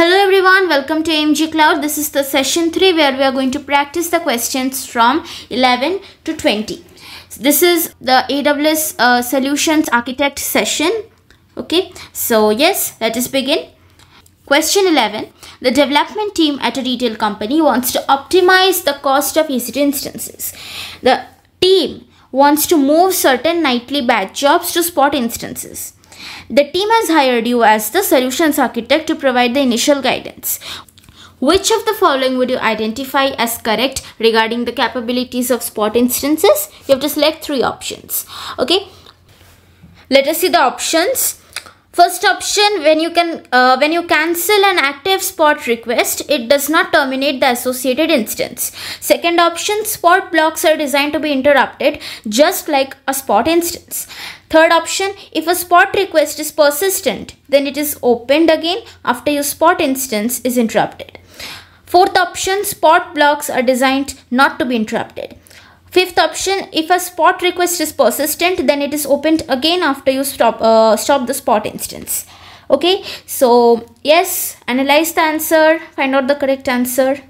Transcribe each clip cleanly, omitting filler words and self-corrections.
Hello everyone, welcome to AMG Cloud. This is the session 3 where we are going to practice the questions from 11 to 20. So this is the AWS Solutions Architect session. Okay, so yes, let us begin. Question 11. The development team at a retail company wants to optimize the cost of EC2 instances. The team wants to move certain nightly batch jobs to spot instances. The team has hired you as the solutions architect to provide the initial guidance. Which of the following would you identify as correct regarding the capabilities of spot instances? You have to select 3 options. Okay, let us see the options. First option, when you cancel an active spot request, it does not terminate the associated instance. Second option, spot blocks are designed to be interrupted just like a spot instance. Third option, if a spot request is persistent, then it is opened again after your spot instance is interrupted. Fourth option, spot blocks are designed not to be interrupted. Fifth option, if a spot request is persistent, then it is opened again after you stop the spot instance. Okay, so yes, analyze the answer, find out the correct answer.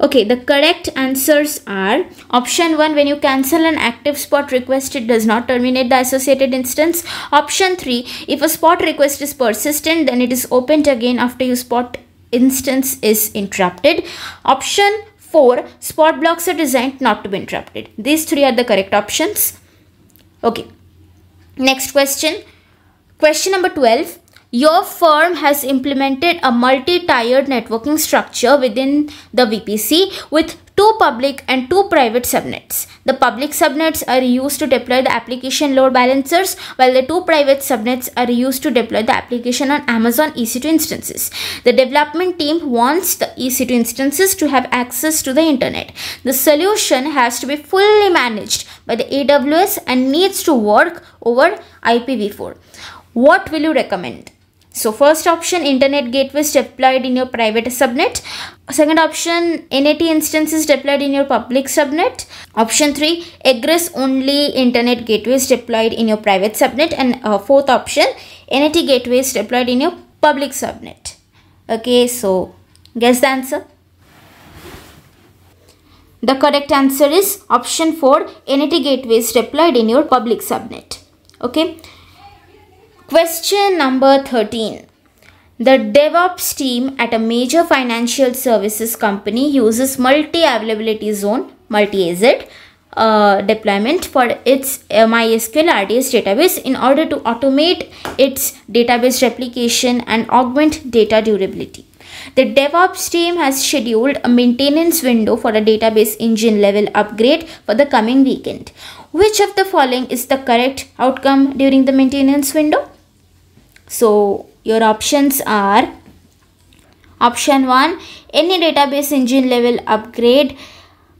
Okay, the correct answers are option 1, when you cancel an active spot request, it does not terminate the associated instance. Option 3, if a spot request is persistent, then it is opened again after you spot instance is interrupted. Option 4, spot blocks are designed not to be interrupted. These 3 are the correct options. Okay, next question. Question number 12. Your firm has implemented a multi-tiered networking structure within the VPC with 2 public and 2 private subnets. The public subnets are used to deploy the application load balancers, while the 2 private subnets are used to deploy the application on Amazon EC2 instances. The development team wants the EC2 instances to have access to the internet. The solution has to be fully managed by the AWS and needs to work over IPv4. What will you recommend? So first option, internet gateways deployed in your private subnet. Second option, NAT instances deployed in your public subnet. Option 3, egress only internet gateways deployed in your private subnet. And fourth option, NAT gateways deployed in your public subnet. Okay, so guess the answer. The correct answer is option 4, NAT gateways deployed in your public subnet. Okay. Question number 13. The DevOps team at a major financial services company uses multi-availability zone, multi-AZ deployment for its MySQL RDS database in order to automate its database replication and augment data durability. The DevOps team has scheduled a maintenance window for a database engine level upgrade for the coming weekend. Which of the following is the correct outcome during the maintenance window? So your options are option 1, any database engine level upgrade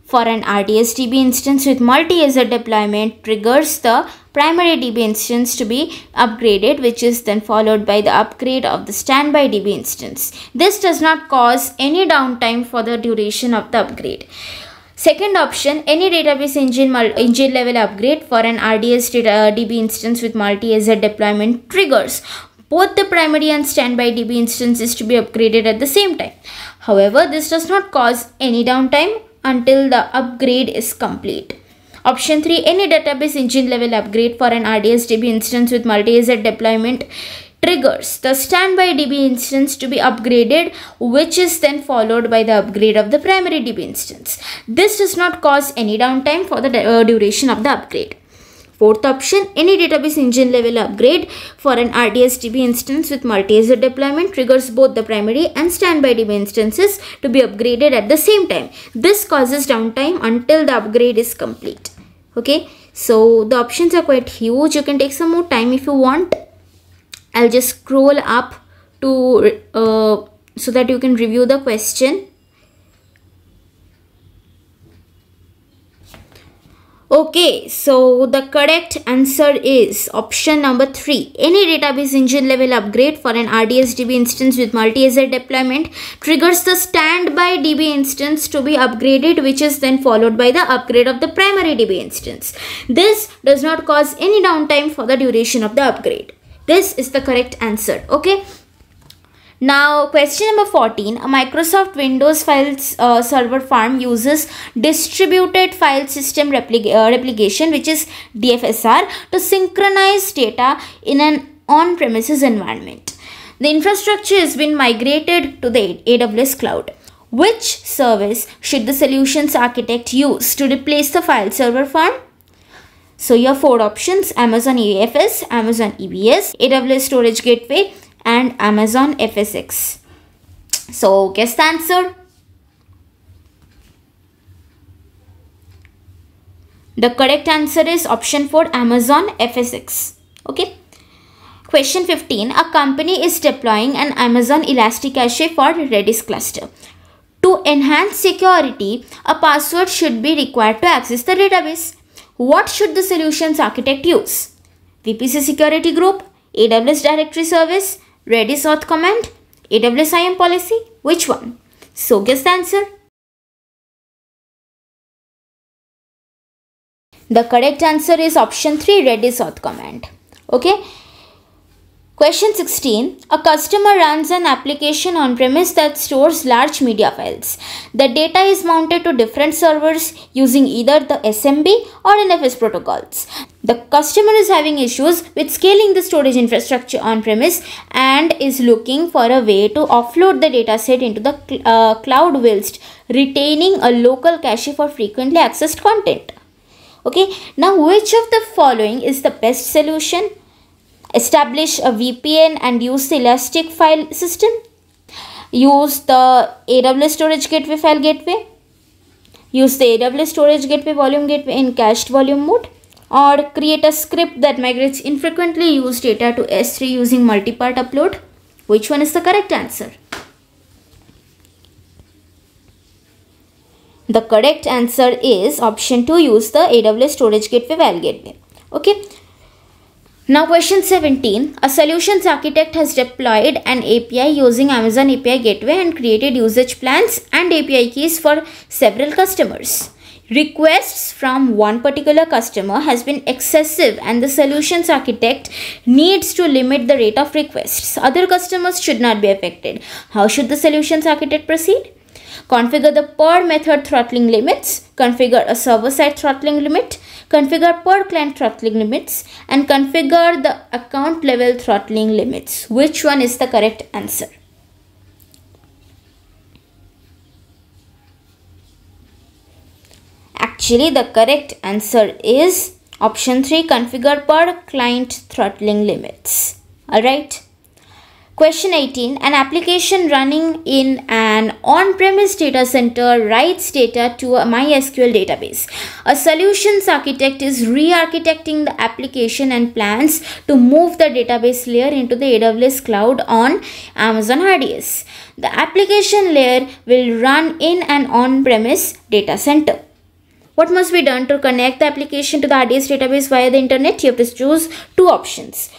for an RDS DB instance with multi-AZ deployment triggers the primary DB instance to be upgraded, which is then followed by the upgrade of the standby DB instance. This does not cause any downtime for the duration of the upgrade. Second option, any database engine level upgrade for an RDS DB instance with multi-AZ deployment triggers both the primary and standby DB instances to be upgraded at the same time. However, this does not cause any downtime until the upgrade is complete. Option 3, any database engine level upgrade for an RDS DB instance with multi-AZ deployment triggers the standby DB instance to be upgraded, which is then followed by the upgrade of the primary DB instance. This does not cause any downtime for the duration of the upgrade. Fourth option, any database engine level upgrade for an RDS DB instance with multi-AZ deployment triggers both the primary and standby DB instances to be upgraded at the same time. This causes downtime until the upgrade is complete. Okay, so the options are quite huge. You can take some more time if you want. I'll just scroll up to so that you can review the question. Okay, so the correct answer is option number 3. Any database engine level upgrade for an RDS DB instance with multi-AZ deployment triggers the standby DB instance to be upgraded, which is then followed by the upgrade of the primary DB instance. This does not cause any downtime for the duration of the upgrade. This is the correct answer. Okay. Now, question number 14, a Microsoft Windows files server farm uses distributed file system replication, which is DFSR, to synchronize data in an on-premises environment. The infrastructure has been migrated to the AWS cloud. Which service should the solutions architect use to replace the file server farm? So, your four options: Amazon EFS, Amazon EBS, AWS Storage Gateway, and Amazon FSx. So, guess the answer. The correct answer is option 4, Amazon FSx. Okay. Question 15. A company is deploying an Amazon ElastiCache for Redis cluster. To enhance security, a password should be required to access the database. What should the solutions architect use? VPC security group, AWS directory service, Redis auth command, AWS IAM policy, which one? So guess the answer. The correct answer is option 3, Redis auth command. Okay. Question 16. A customer runs an application on-premise that stores large media files. The data is mounted to different servers using either the SMB or NFS protocols. The customer is having issues with scaling the storage infrastructure on-premise and is looking for a way to offload the dataset into the cloud whilst retaining a local cache for frequently accessed content. Okay, now which of the following is the best solution? Establish a VPN and use the Elastic file system. Use the AWS Storage Gateway file gateway. Use the AWS Storage Gateway volume gateway in cached volume mode. Or create a script that migrates infrequently used data to S3 using multi-part upload. Which one is the correct answer? The correct answer is option 2, use the AWS Storage Gateway file gateway. Okay. Now question 17, a solutions architect has deployed an API using Amazon API Gateway and created usage plans and API keys for several customers. Requests from one particular customer has been excessive and the solutions architect needs to limit the rate of requests. Other customers should not be affected. How should the solutions architect proceed? Configure the per method throttling limits, configure a server-side throttling limit, configure per client throttling limits, and configure the account level throttling limits. Which one is the correct answer? Actually, the correct answer is option 3, configure per client throttling limits. Alright. Question 18. An application running in an on-premise data center writes data to a MySQL database. A solutions architect is re-architecting the application and plans to move the database layer into the AWS cloud on Amazon RDS. The application layer will run in an on-premise data center. What must be done to connect the application to the RDS database via the internet? You have to choose two options.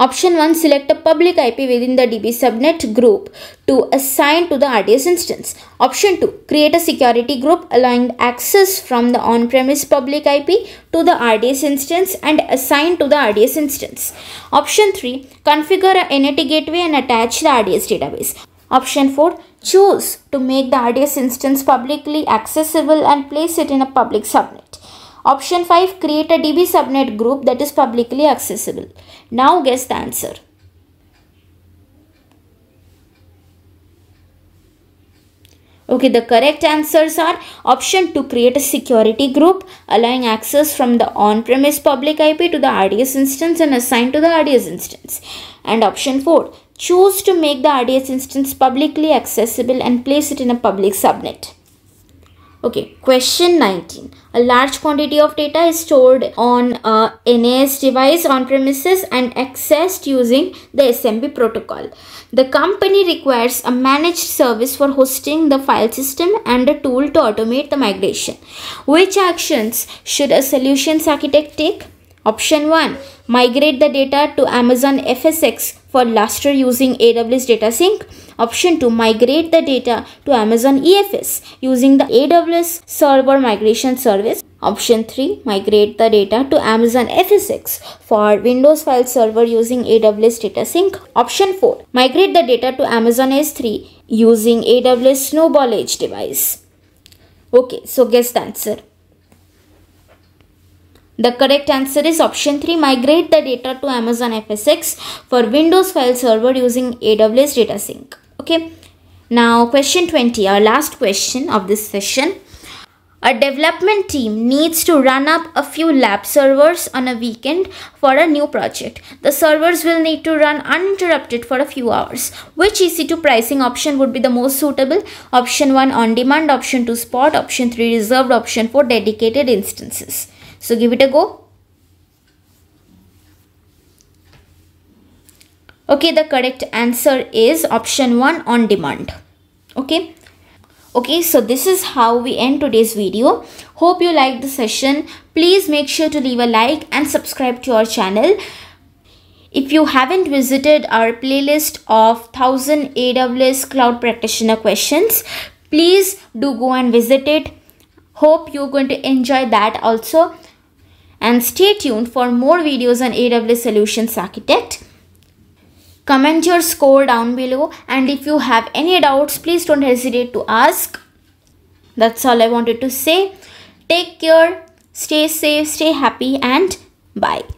Option 1, select a public IP within the DB subnet group to assign to the RDS instance. Option 2, create a security group allowing access from the on-premise public IP to the RDS instance and assign to the RDS instance. Option 3, configure a NAT gateway and attach the RDS database. Option 4, choose to make the RDS instance publicly accessible and place it in a public subnet. Option 5, create a DB subnet group that is publicly accessible. Now guess the answer. Okay, the correct answers are option 2, create a security group allowing access from the on-premise public IP to the RDS instance and assign to the RDS instance. And option 4, choose to make the RDS instance publicly accessible and place it in a public subnet. Okay, question 19. A large quantity of data is stored on a NAS device on-premises and accessed using the SMB protocol. The company requires a managed service for hosting the file system and a tool to automate the migration. Which actions should a solutions architect take? Option 1. Migrate the data to Amazon FSx for Lustre using AWS DataSync. Option 2. Migrate the data to Amazon EFS using the AWS Server Migration Service. Option 3, migrate the data to Amazon FSx for Windows file server using AWS DataSync. Option 4, migrate the data to Amazon S3 using AWS Snowball Edge device. Okay, so guess the answer. The correct answer is option 3, migrate the data to Amazon FSx for Windows file server using AWS DataSync. Okay, now question 20, our last question of this session. A development team needs to run up a few lab servers on a weekend for a new project. The servers will need to run uninterrupted for a few hours. Which EC2 pricing option would be the most suitable? Option 1 on demand, option 2 spot, option 3 reserved, option 4 dedicated instances. So give it a go. Okay, the correct answer is option 1 on demand. Okay, so this is how we end today's video. Hope you liked the session. Please make sure to leave a like and subscribe to our channel. If you haven't visited our playlist of 1000 AWS Cloud Practitioner questions, please do go and visit it. Hope you're going to enjoy that also. And stay tuned for more videos on AWS Solutions Architect. Comment your score down below, and if you have any doubts, please don't hesitate to ask. That's all I wanted to say. Take care, stay safe, stay happy, and bye.